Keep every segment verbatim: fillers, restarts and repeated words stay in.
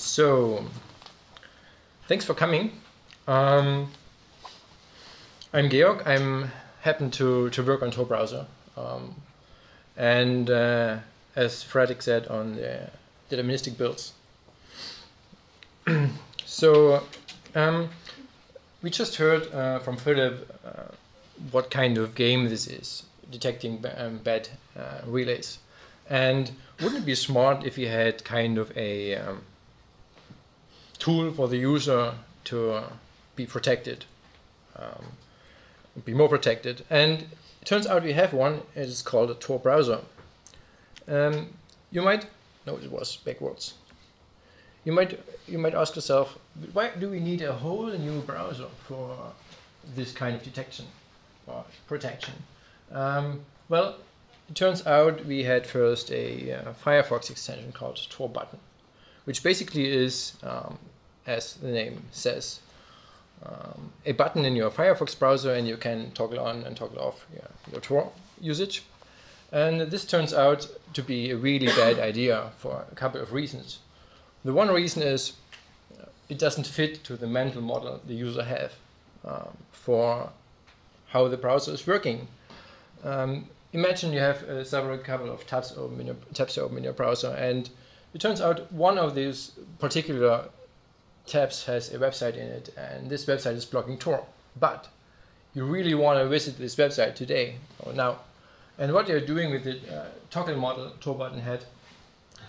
So thanks for coming. Um, I'm Georg. I'm happen to, to work on Tor Browser. Um, and uh, as Fredrick said, on the deterministic builds. So um, we just heard uh, from Philip uh, what kind of game this is, detecting b um, bad uh, relays. And wouldn't it be smart if you had kind of a um, tool for the user to uh, be protected, um, be more protected? And it turns out we have one. It's called a Tor Browser. Um, you might, no, it was backwards. You might, you might ask yourself, why do we need a whole new browser for this kind of detection or protection? Um, well, it turns out we had first a uh, Firefox extension called TorButton, which basically is, um, as the name says, um, a button in your Firefox browser, and you can toggle on and toggle off yeah, your Tor usage. And this turns out to be a really bad idea for a couple of reasons. The one reason is it doesn't fit to the mental model the user have um, for how the browser is working. Um, imagine you have uh, several couple of tabs open in your, tabs open in your browser, and it turns out one of these particular tabs has a website in it, and this website is blocking Tor. But you really want to visit this website today or now. And what you're doing with the uh, toggle model TorButton had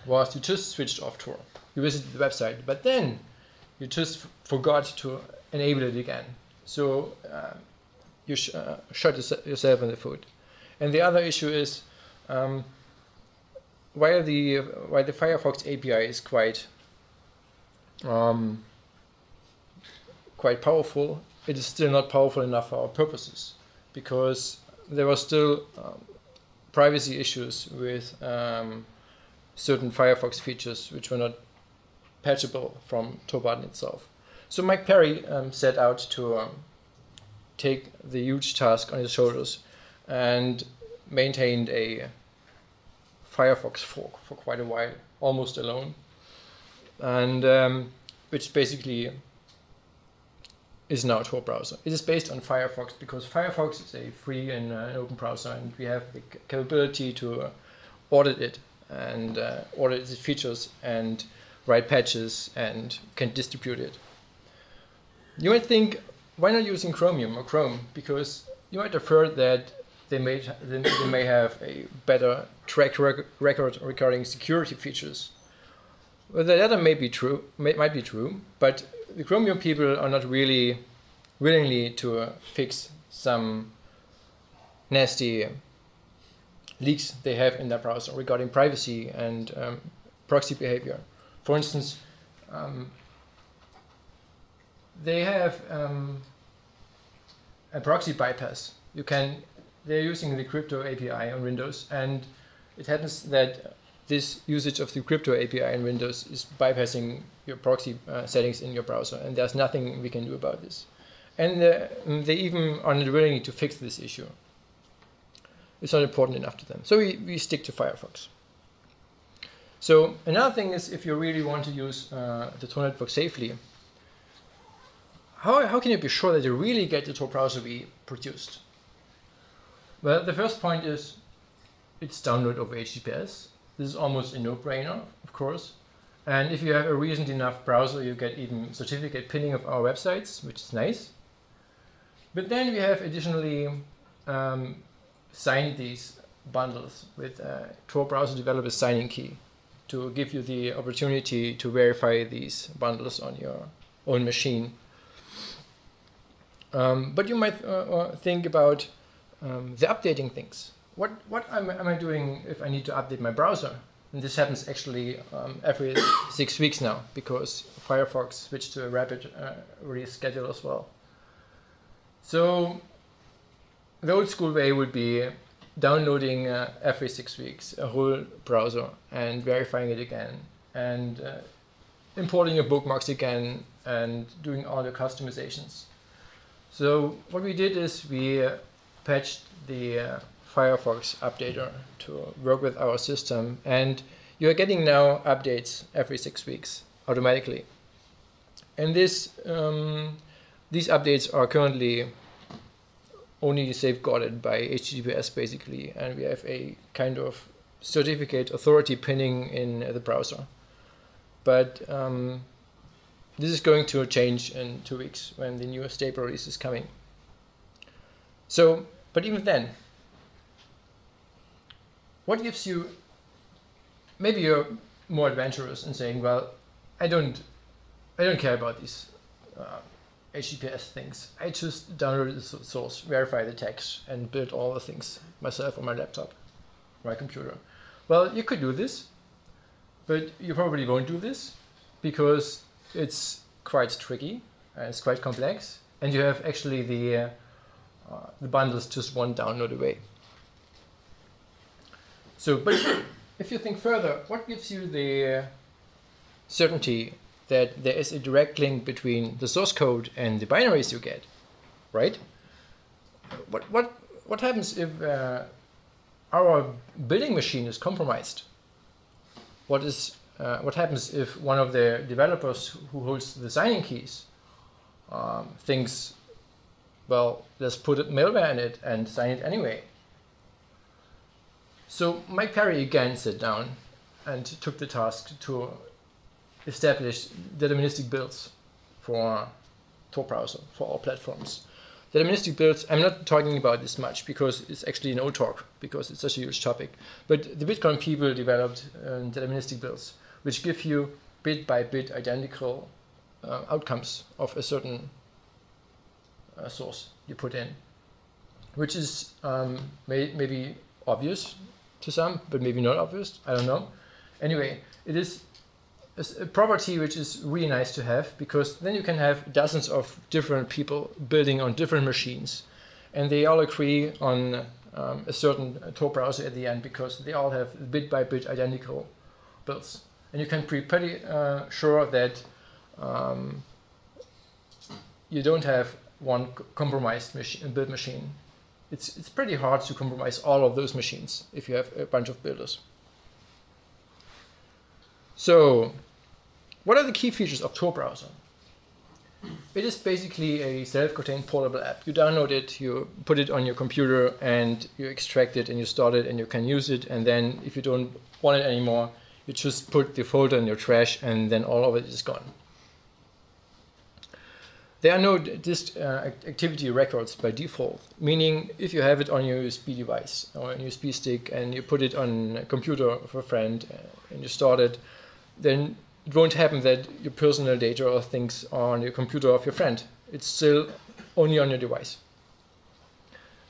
was you just switched off Tor. You visited the website, but then you just forgot to enable it again. So uh, you sh uh, shot yourself in the foot. And the other issue is, um, while the while the Firefox A P I is quite um, quite powerful, it is still not powerful enough for our purposes, because there were still um, privacy issues with um, certain Firefox features which were not patchable from TorButton itself. So Mike Perry um, set out to um, take the huge task on his shoulders and maintained a Firefox fork for quite a while, almost alone, and um, which basically is now Tor Browser. It is based on Firefox because Firefox is a free and uh, open browser, and we have the capability to uh, audit it and uh, audit its features and write patches and can distribute it. You might think, why not using Chromium or Chrome? Because you might have heard that they may, they may have a better track rec record regarding security features. Well, the latter may be true, may, might be true, but the Chromium people are not really willingly to uh, fix some nasty leaks they have in their browser regarding privacy and um, proxy behavior. For instance, um, they have um, a proxy bypass. You can, they're using the crypto A P I on Windows, and it happens that this usage of the crypto A P I in Windows is bypassing your proxy uh, settings in your browser, and there's nothing we can do about this. And uh, they even are not willing to fix this issue. It's not important enough to them. So we, we stick to Firefox. So another thing is, if you really want to use uh, the Tor network safely, how, how can you be sure that you really get the Tor browser we produced? Well, the first point is it's download over H T T P S. This is almost a no-brainer, of course. And if you have a recent enough browser, you get even certificate pinning of our websites, which is nice. But then we have additionally um, signed these bundles with uh, Tor browser developer signing key to give you the opportunity to verify these bundles on your own machine. Um, but you might uh, think about um, the updating things. What, what am, am I doing if I need to update my browser? And this happens actually um, every six weeks now, because Firefox switched to a rapid uh, reschedule as well. So the old school way would be downloading uh, every six weeks a whole browser and verifying it again, and uh, importing your bookmarks again, and doing all the customizations. So what we did is we uh, patched the uh, Firefox updater to work with our system, and you're getting now updates every six weeks automatically. And this, um, these updates are currently only safeguarded by H T T P S basically, and we have a kind of certificate authority pinning in the browser. But um, this is going to change in two weeks when the newest stable release is coming. So, but even then, what gives you, maybe you're more adventurous in saying, well, I don't, I don't care about these uh, H T T P S things. I just download the source, verify the text, and build all the things myself on my laptop, my computer. Well, you could do this, but you probably won't do this because it's quite tricky and it's quite complex, and you have actually the uh, uh, the bundles just one download away. So, but if you think further, what gives you the certainty that there is a direct link between the source code and the binaries you get, right? What what what happens if uh, our building machine is compromised? What is uh, what happens if one of the developers who holds the signing keys um, thinks, well, let's put malware in it and sign it anyway? So Mike Perry again sat down and took the task to establish deterministic builds for Tor Browser, for all platforms. Deterministic builds, I'm not talking about this much because it's actually an old talk, because it's such a huge topic. But the Bitcoin people developed um, deterministic builds, which give you bit by bit identical uh, outcomes of a certain uh, source you put in, which is um, may maybe obvious to some, but maybe not obvious, I don't know. Anyway, it is a property which is really nice to have, because then you can have dozens of different people building on different machines, and they all agree on um, a certain Tor browser at the end because they all have bit by bit identical builds. And you can be pretty uh, sure that um, you don't have one compromised machine, build machine. It's, it's pretty hard to compromise all of those machines if you have a bunch of builders. So, what are the key features of Tor Browser? It is basically a self-contained portable app. You download it, you put it on your computer, and you extract it, and you start it, and you can use it. And then if you don't want it anymore, you just put the folder in your trash, and then all of it is gone. There are no disk uh, activity records by default, meaning if you have it on your U S B device or an U S B stick, and you put it on a computer of a friend, and you start it, then it won't happen that your personal data or things are on your computer of your friend. It's still only on your device.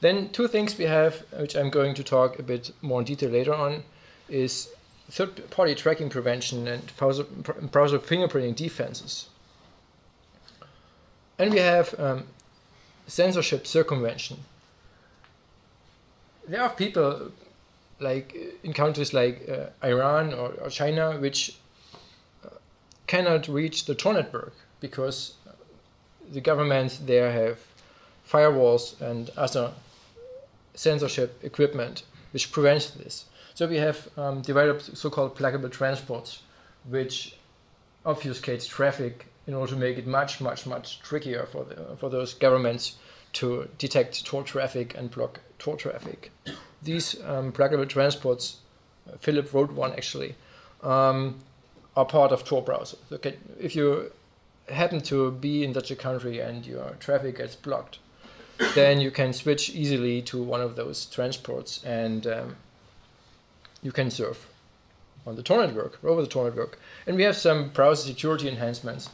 Then two things we have, which I'm going to talk a bit more in detail later on, is third-party tracking prevention and browser, browser fingerprinting defenses. And we have um, censorship circumvention. There are people like in countries like uh, Iran or, or China which cannot reach the Tor network because the governments there have firewalls and other censorship equipment which prevents this. So we have um, developed so-called pluggable transports which obfuscates traffic in order to make it much, much, much trickier for, the, for those governments to detect Tor traffic and block Tor traffic. These um, pluggable transports, uh, Philip wrote one actually, um, are part of Tor browser. Okay, if you happen to be in such a country and your traffic gets blocked, then you can switch easily to one of those transports, and um, you can surf on the Tor network, over the Tor network. And we have some browser security enhancements,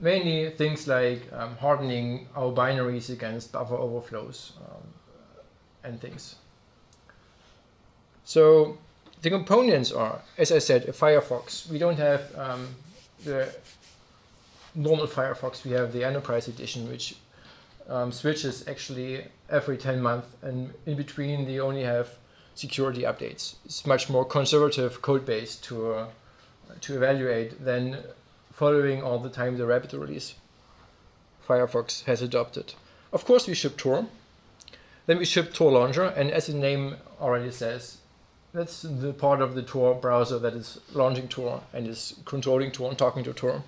mainly things like um, hardening our binaries against buffer overflows um, and things. So the components are, as I said, a Firefox. We don't have um, the normal Firefox. We have the Enterprise Edition, which um, switches actually every ten months. And in between, they only have security updates. It's much more conservative code base to, uh, to evaluate than following all the time the rapid release Firefox has adopted. Of course, we ship Tor. Then we ship Tor Launcher, and as the name already says, That's the part of the Tor browser that is launching Tor and is controlling Tor and talking to Tor.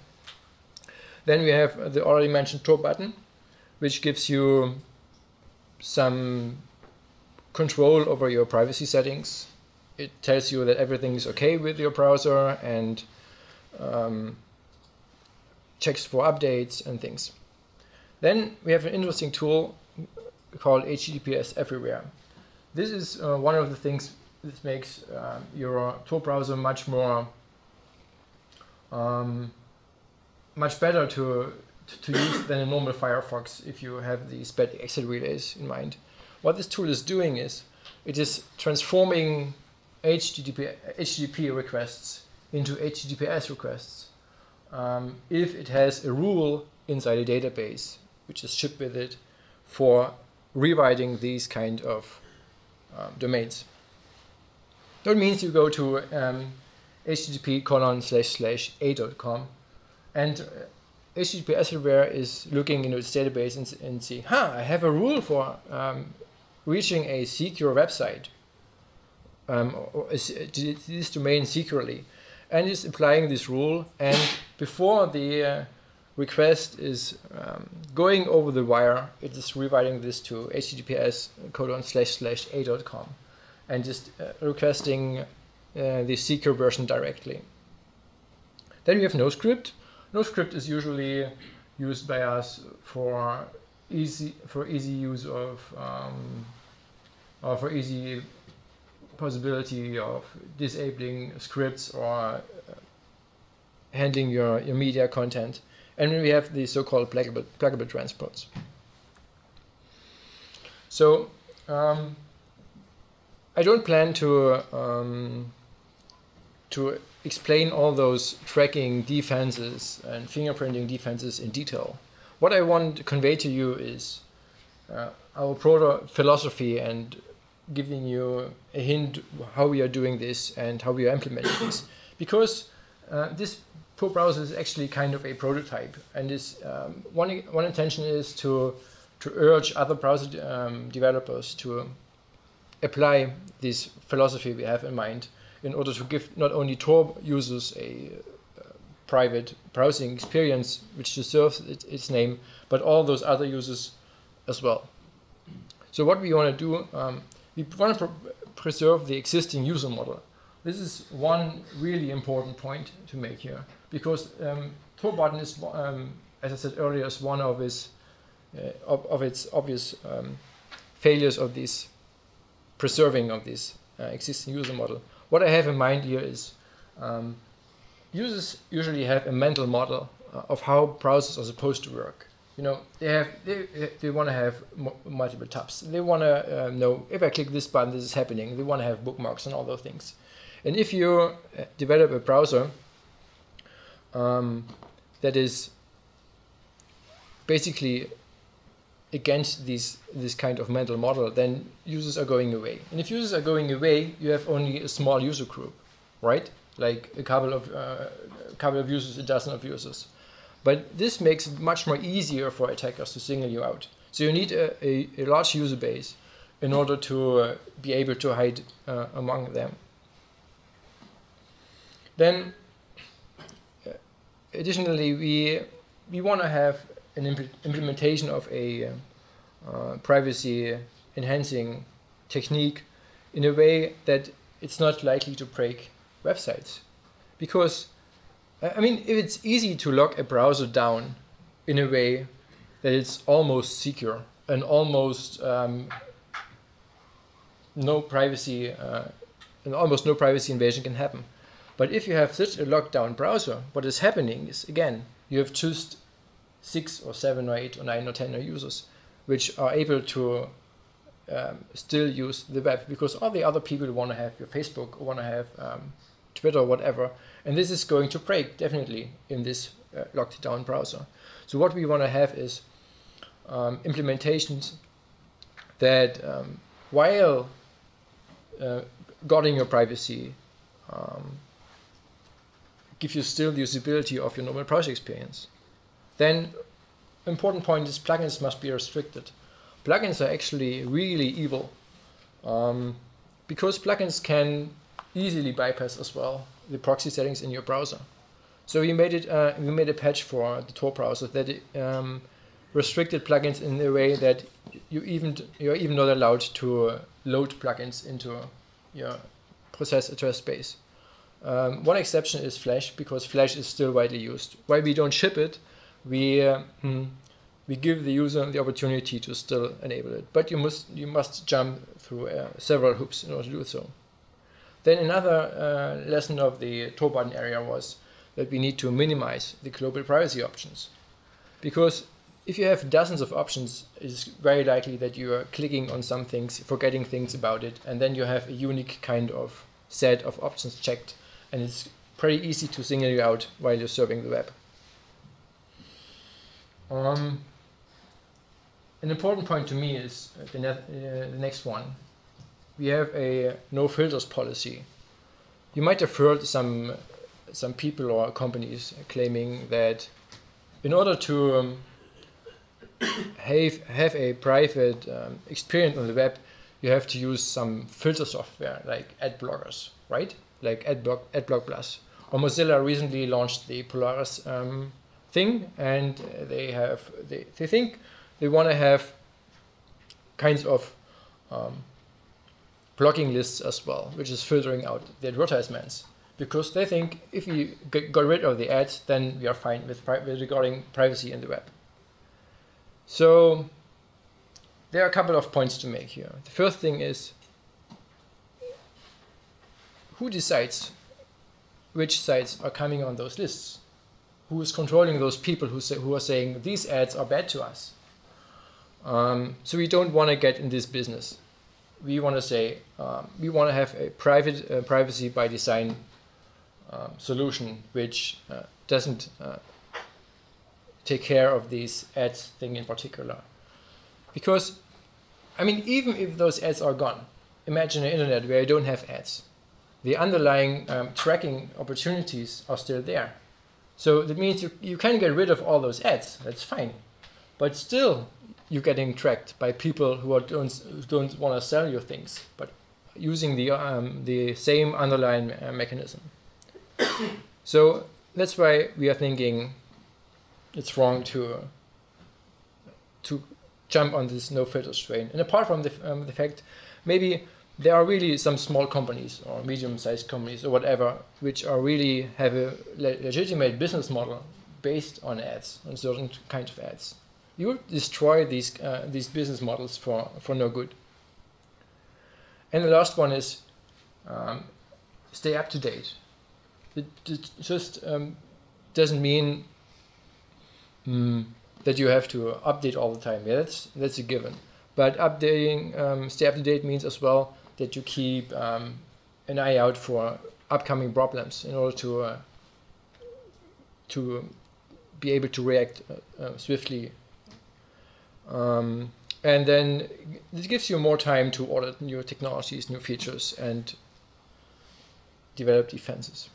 Then we have the already mentioned Tor button, which gives you some control over your privacy settings. It tells you that everything is okay with your browser and um, checks for updates and things. Then we have an interesting tool called H T T P S Everywhere. This is uh, one of the things that makes uh, your Tor browser much more, um, much better to, to use than a normal Firefox if you have these bad exit relays in mind. What this tool is doing is it is transforming H T T P, H T T P requests into H T T P S requests um, if it has a rule inside a database, which is shipped with it, for rewriting these kind of um, domains. That means you go to um, H T T P colon slash slash a dot com, and uh, H T T P S Everywhere is looking into its database and, and see, huh, I have a rule for um, reaching a secure website, um, or is this domain securely, and is applying this rule. And before the uh, request is um, going over the wire, it is rewriting this to H T T P S colon slash slash a dot com and just uh, requesting uh, the secure version directly. Then we have NoScript. NoScript is usually used by us for easy for easy use of um, or for easy possibility of disabling scripts or handling your, your media content. And we have the so-called pluggable, pluggable transports. So um, I don't plan to um, to explain all those tracking defenses and fingerprinting defenses in detail. What I want to convey to you is uh, our proto philosophy and giving you a hint how we are doing this and how we are implementing this, because uh, this. Tor browser is actually kind of a prototype, and this um, one one intention is to to urge other browser de um, developers to apply this philosophy we have in mind in order to give not only Tor users a uh, private browsing experience which deserves it, its name, but all those other users as well. So what we want to do, um, we want to pr preserve the existing user model. This is one really important point to make here, because um, TorButton is, um, as I said earlier, is one of its uh, of, of its obvious um, failures of this preserving of this uh, existing user model. What I have in mind here is um, users usually have a mental model uh, of how browsers are supposed to work. You know, they have they they want to have m multiple tabs. They want to uh, know if I click this button, this is happening. They want to have bookmarks and all those things. And if you develop a browser um, that is basically against these, this kind of mental model, then users are going away. And if users are going away, you have only a small user group, right? Like a couple of uh, a couple of users, a dozen of users. But this makes it much more easier for attackers to single you out. So you need a, a, a large user base in order to uh, be able to hide uh, among them. Then, uh, additionally, we we want to have an impl implementation of a uh, privacy-enhancing technique in a way that it's not likely to break websites. Because, I mean, if it's easy to lock a browser down in a way that it's almost secure and almost um, no privacy, uh, and almost no privacy invasion can happen. But if you have such a lockdown browser, what is happening is, again, you have just six or seven or eight or nine or ten users which are able to um, still use the web, because all the other people want to have your Facebook or want to have um, Twitter or whatever, and this is going to break definitely in this uh, locked down browser. So what we want to have is um, implementations that um, while uh, guarding your privacy, um, give you still the usability of your normal browser experience. Then, important point is plugins must be restricted. Plugins are actually really evil. Um, because plugins can easily bypass as well the proxy settings in your browser. So we made it. Uh, we made a patch for the Tor browser that um, restricted plugins in a way that you even you're even not allowed to load plugins into your process address space. Um, one exception is Flash, because Flash is still widely used. While we don't ship it, we uh, we give the user the opportunity to still enable it. But you must you must jump through uh, several hoops in order to do so. Then another uh, lesson of the Tor button area was that we need to minimize the global privacy options, because if you have dozens of options, it's very likely that you are clicking on some things, forgetting things about it, and then you have a unique kind of set of options checked, and it's pretty easy to single you out while you're serving the web. Um, an important point to me is the, net, uh, the next one. We have a no filters policy. You might have heard some, some people or companies claiming that in order to um, have, have a private um, experience on the web, you have to use some filter software like ad blockers, right? Like AdBlock, AdBlock Plus. Or Mozilla recently launched the Polaris um, thing, and they have they, they think they want to have kinds of um, blocking lists as well, which is filtering out the advertisements, because they think if we get, got rid of the ads, then we are fine with, with regarding privacy in the web. So there are a couple of points to make here. The first thing is, who decides which sites are coming on those lists? Who is controlling those people who say, who are saying these ads are bad to us? Um, so we don't want to get in this business. We want to say um, we want to have a private uh, privacy by design um, solution which uh, doesn't uh, take care of these ads thing in particular. Because, I mean, even if those ads are gone, imagine an internet where you don't have ads. The underlying um, tracking opportunities are still there. So that means you, you can get rid of all those ads, that's fine. But still, you're getting tracked by people who are don't, who don't want to sell you things, but using the, um, the same underlying uh, mechanism. So that's why we are thinking it's wrong to, to jump on this no filters train. And apart from the, um, the fact, maybe there are really some small companies or medium-sized companies or whatever, which are really have a le legitimate business model based on ads, on certain kinds of ads. You would destroy these, uh, these business models for, for no good. And the last one is um, stay up to date. It, it just um, doesn't mean mm, that you have to update all the time. Yeah, that's, that's a given. But updating, um, stay up to date means as well that you keep um, an eye out for upcoming problems in order to, uh, to be able to react uh, uh, swiftly. Um, and then this gives you more time to audit new technologies, new features, and develop defenses.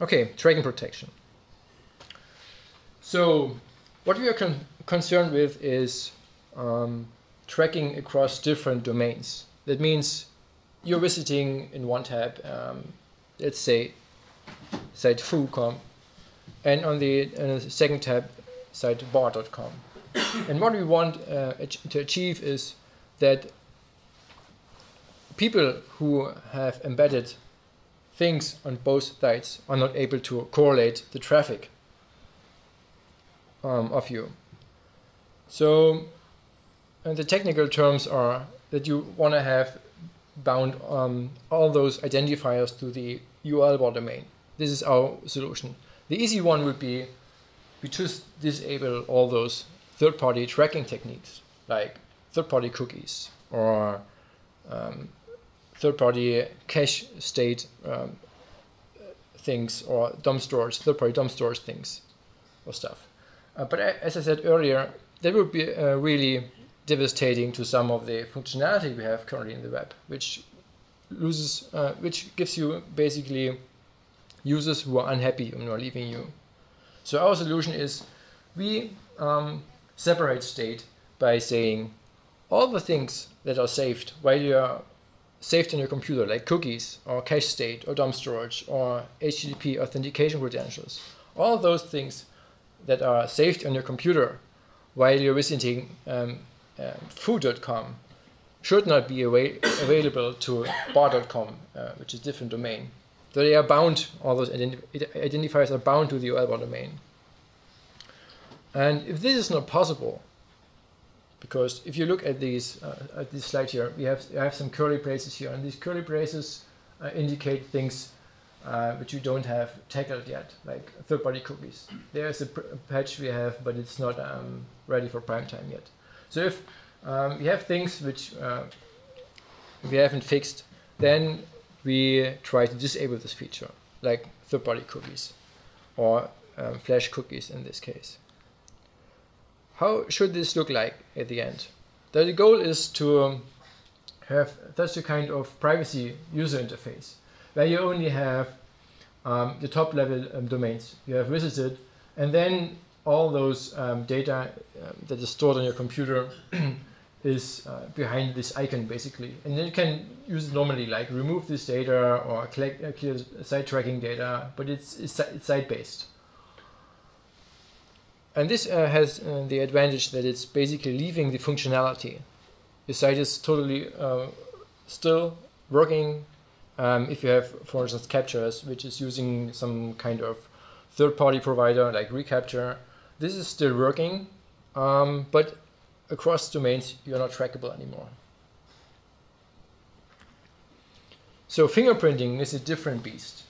Okay, tracking protection. So what we are con concerned with is um, tracking across different domains. That means you're visiting in one tab, um, let's say site foo dot com, and on the, on the second tab, site bar dot com. And what we want uh, to achieve is that people who have embedded things on both sites are not able to correlate the traffic um, of you. So, and the technical terms are that you want to have bound um, all those identifiers to the U R L bar domain. This is our solution. The easy one would be we just disable all those third-party tracking techniques, like third-party cookies or um, third-party cache state um, things, or D O M storage, third-party D O M storage things or stuff. Uh, but as I said earlier, that would be uh, really devastating to some of the functionality we have currently in the web, which loses, uh, which gives you basically users who are unhappy when they're leaving you. So our solution is we um, separate state by saying all the things that are saved while you're saved in your computer, like cookies or cache state or dump storage or H T T P authentication credentials. All those things that are saved on your computer while you're visiting um, uh, foo dot com should not be awa available to bar dot com, uh, which is a different domain. So they are bound, all those identi identifiers are bound to the U R L domain. And if this is not possible, because if you look at these uh, at this slide here, we have, we have some curly braces here, and these curly braces uh, indicate things uh, which you don't have tackled yet, like third-party cookies. There's a, a patch we have, but it's not um, ready for prime time yet. So if um, we have things which uh, we haven't fixed, then we try to disable this feature, like third-party cookies or um, flash cookies in this case. How should this look like at the end? The goal is to um, have such a kind of privacy user interface where you only have um, the top level um, domains you have visited, and then all those um, data um, that is stored on your computer is uh, behind this icon basically. And then you can use it normally, like remove this data or collect, uh, clear site tracking data, but it's, it's, it's site-based. And this uh, has uh, the advantage that it's basically leaving the functionality. The site is totally uh, still working um, if you have, for instance, captures, which is using some kind of third-party provider like ReCapture. This is still working, um, but across domains, you're not trackable anymore. So fingerprinting is a different beast.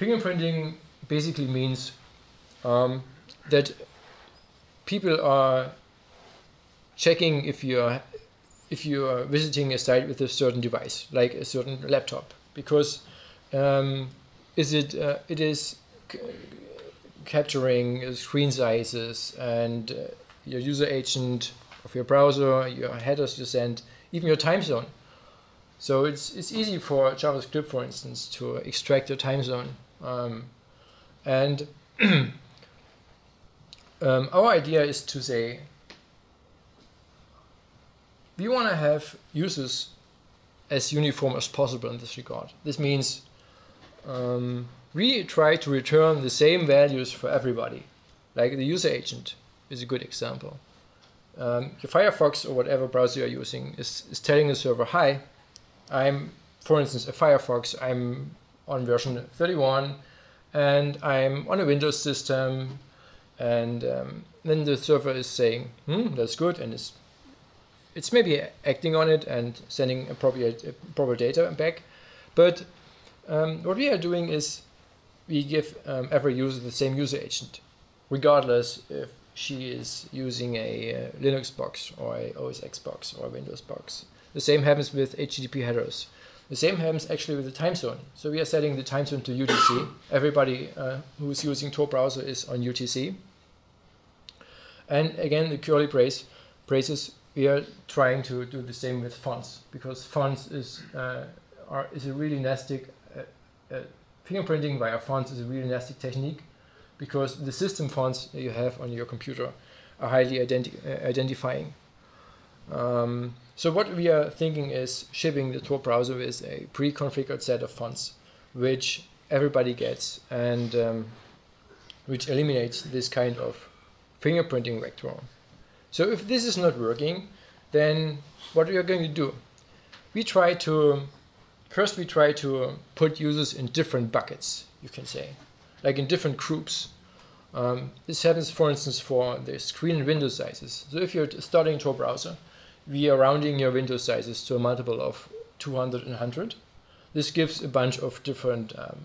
Fingerprinting basically means um, that people are checking if you are if you are visiting a site with a certain device, like a certain laptop, because um, is it uh, it is c capturing screen sizes and uh, your user agent of your browser, your headers you send, even your time zone. So it's it's easy for JavaScript, for instance, to extract your time zone um, and. Um, our idea is to say, we want to have users as uniform as possible in this regard. This means um, we try to return the same values for everybody. Like the user agent is a good example. Um, your Firefox or whatever browser you're using is, is telling the server, hi, I'm, for instance, a Firefox, I'm on version thirty-one, and I'm on a Windows system. And um, then the server is saying, hmm, that's good, and it's it's maybe acting on it and sending appropriate uh, proper data back. But um, what we are doing is we give um, every user the same user agent, regardless if she is using a uh, Linux box or a O S X box or a Windows box. The same happens with H T T P headers. The same happens actually with the time zone. So we are setting the time zone to U T C. Everybody uh, who's using Tor Browser is on U T C. And again, the curly brace, braces, we are trying to do the same with fonts, because fonts is, uh, are, is a really nasty, uh, uh, fingerprinting via fonts is a really nasty technique, because the system fonts that you have on your computer are highly identi identifying. Um, so what we are thinking is shipping the Tor browser with a pre-configured set of fonts, which everybody gets, and um, which eliminates this kind of fingerprinting vector. So if this is not working, then what we are going to do? We try to, first we try to put users in different buckets, you can say, like in different groups. Um, this happens, for instance, for the screen and window sizes. So if you're starting Tor browser, we are rounding your window sizes to a multiple of two hundred and one hundred. This gives a bunch of different um,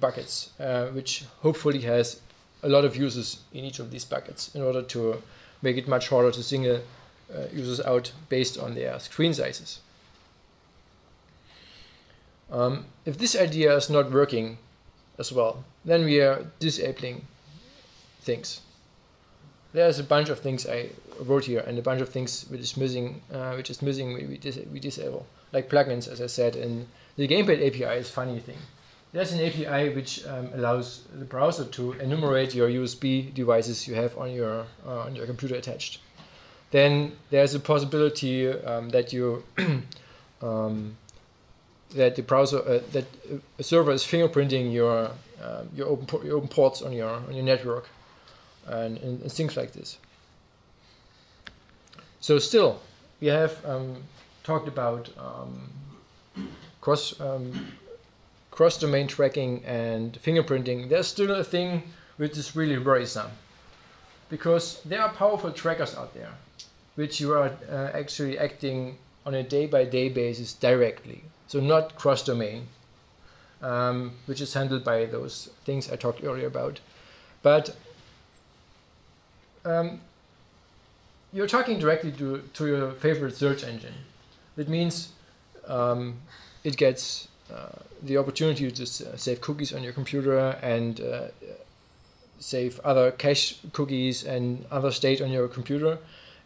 buckets, uh, which hopefully has a lot of users in each of these buckets in order to make it much harder to single uh, users out based on their screen sizes. Um, if this idea is not working as well, then we are disabling things. There's a bunch of things I wrote here, and a bunch of things which is missing, uh, which is missing we, dis we disable. Like plugins, as I said, and the Gamepad A P I is a funny thing. There's an A P I which um, allows the browser to enumerate your U S B devices you have on your, uh, on your computer attached. Then there's a possibility um, that you um, that the browser uh, that a server is fingerprinting your uh, your, open, your open ports on your on your network, and, and, and things like this. So still, we have um, talked about um, cross um, cross domain tracking and fingerprinting. There's still a thing which is really worrisome, because there are powerful trackers out there, which you are uh, actually acting on a day-by-day basis directly, so not cross-domain, um, which is handled by those things I talked earlier about. But um, you're talking directly to, to your favorite search engine. That means um, it gets uh, the opportunity to save cookies on your computer and uh, save other cache cookies and other state on your computer.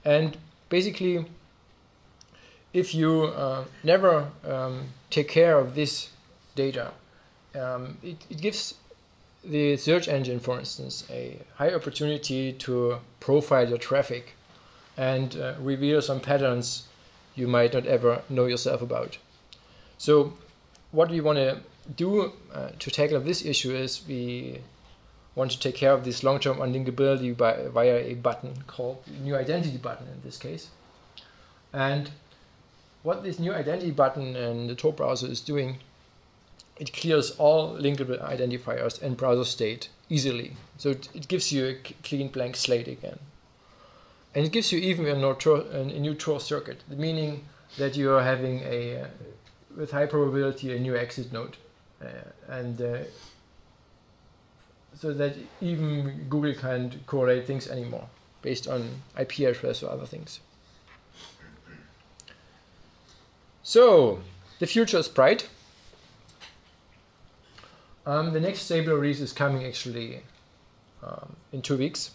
And basically, if you uh, never um, take care of this data, um, it, it gives the search engine, for instance, a high opportunity to profile your traffic and uh, reveal some patterns you might not ever know yourself about. So what we want to do uh, to tackle this issue is we want to take care of this long-term unlinkability by, via a button called new identity button in this case. And what this new identity button in the Tor browser is doing, it clears all linkable identifiers and browser state easily. So it, it gives you a clean blank slate again. And it gives you even a, no Tor, a new Tor circuit, meaning that you are having a, with high probability, a new exit node. Uh, and uh, so that even Google can't correlate things anymore based on I P address or other things. So the future is bright. Um, the next stable release is coming actually um, in two weeks.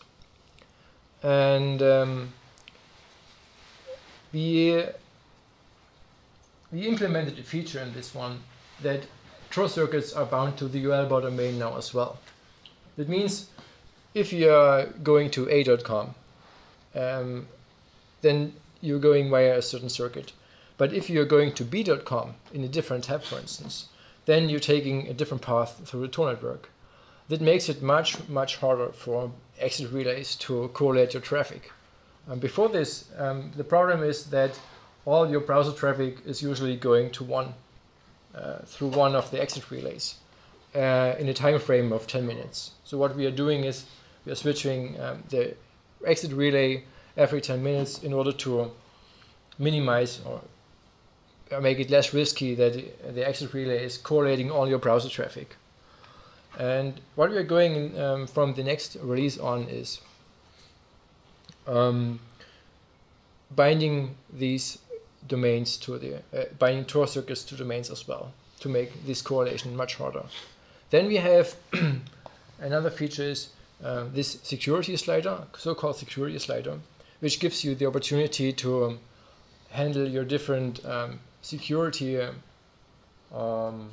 And um, we, we implemented a feature in this one that Tor circuits are bound to the U R L border domain now as well. That means if you are going to a dot com, um, then you're going via a certain circuit. But if you're going to b dot com in a different tab, for instance, then you're taking a different path through the Tor network. That makes it much, much harder for exit relays to correlate your traffic. Um, before this, um, the problem is that all your browser traffic is usually going to one, uh, through one of the exit relays. Uh, in a time frame of ten minutes. So what we are doing is we are switching um, the exit relay every ten minutes in order to minimize or make it less risky that the exit relay is correlating all your browser traffic. And what we are going um, from the next release on is um, binding these domains to the uh, binding Tor circuits to domains as well, to make this correlation much harder. Then we have another feature is uh, this security slider, so-called security slider, which gives you the opportunity to um, handle your different um, security, um,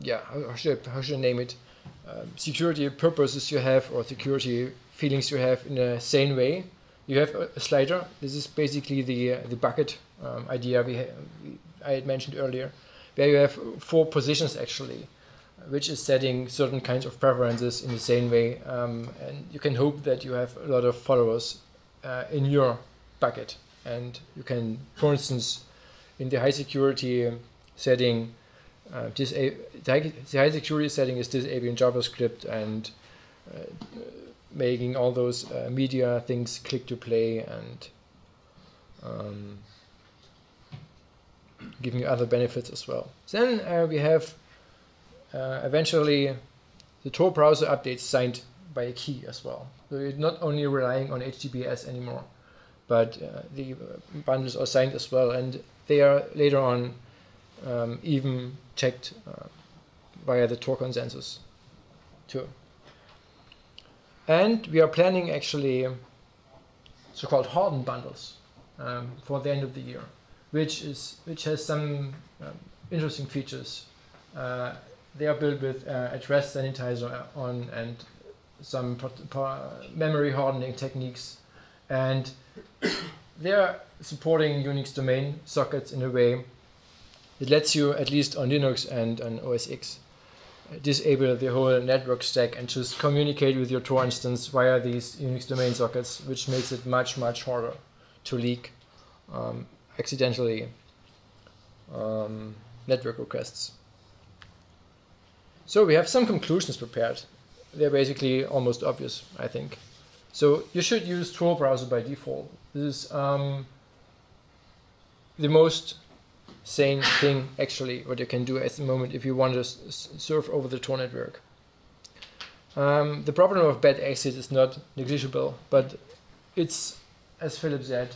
yeah, how should, I, how should I name it, um, security purposes you have or security feelings you have in a sane way. You have a slider. This is basically the, uh, the bucket um, idea we ha I had mentioned earlier, where you have four positions actually, which is setting certain kinds of preferences in the same way, um, and you can hope that you have a lot of followers uh, in your bucket, and you can, for instance, in the high security setting, uh, the high security setting is disabling JavaScript and uh, making all those uh, media things click to play and um, giving you other benefits as well. Then uh, we have uh, eventually the Tor browser updates signed by a key as well. So you're not only relying on H T T P S anymore, but uh, the bundles are signed as well, and they are later on um, even checked uh, via the Tor consensus too. And we are planning actually so-called hardened bundles um, for the end of the year, which is which has some um, interesting features. Uh, they are built with uh, address sanitizer on and some memory hardening techniques, and they're supporting Unix domain sockets in a way that lets you, at least on Linux and on O S X, disable the whole network stack and just communicate with your Tor instance via these Unix domain sockets, which makes it much, much harder to leak um, accidentally um, network requests. So we have some conclusions prepared. They're basically almost obvious, I think. So you should use Tor Browser by default. This is um, the most same thing, actually, what you can do at the moment if you want to s surf over the Tor network. Um, the problem of bad exit is not negligible, but it's, as Philip said,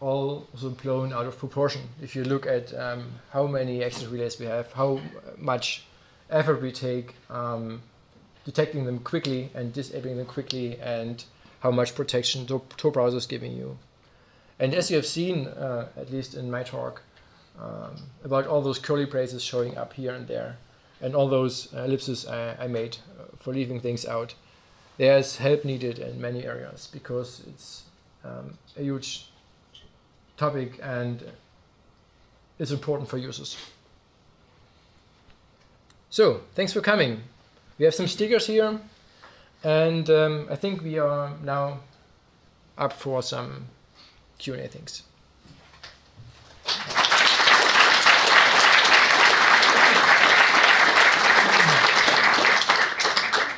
also blown out of proportion. If you look at um, how many exit relays we have, how much effort we take um, detecting them quickly and disabling them quickly, and how much protection Tor, Tor Browser is giving you. And as you have seen, uh, at least in my talk, Um, about all those curly braces showing up here and there, and all those ellipses I, I made uh, for leaving things out. There's help needed in many areas because it's um, a huge topic and it's important for users. So, thanks for coming. We have some stickers here, and um, I think we are now up for some Q and A things.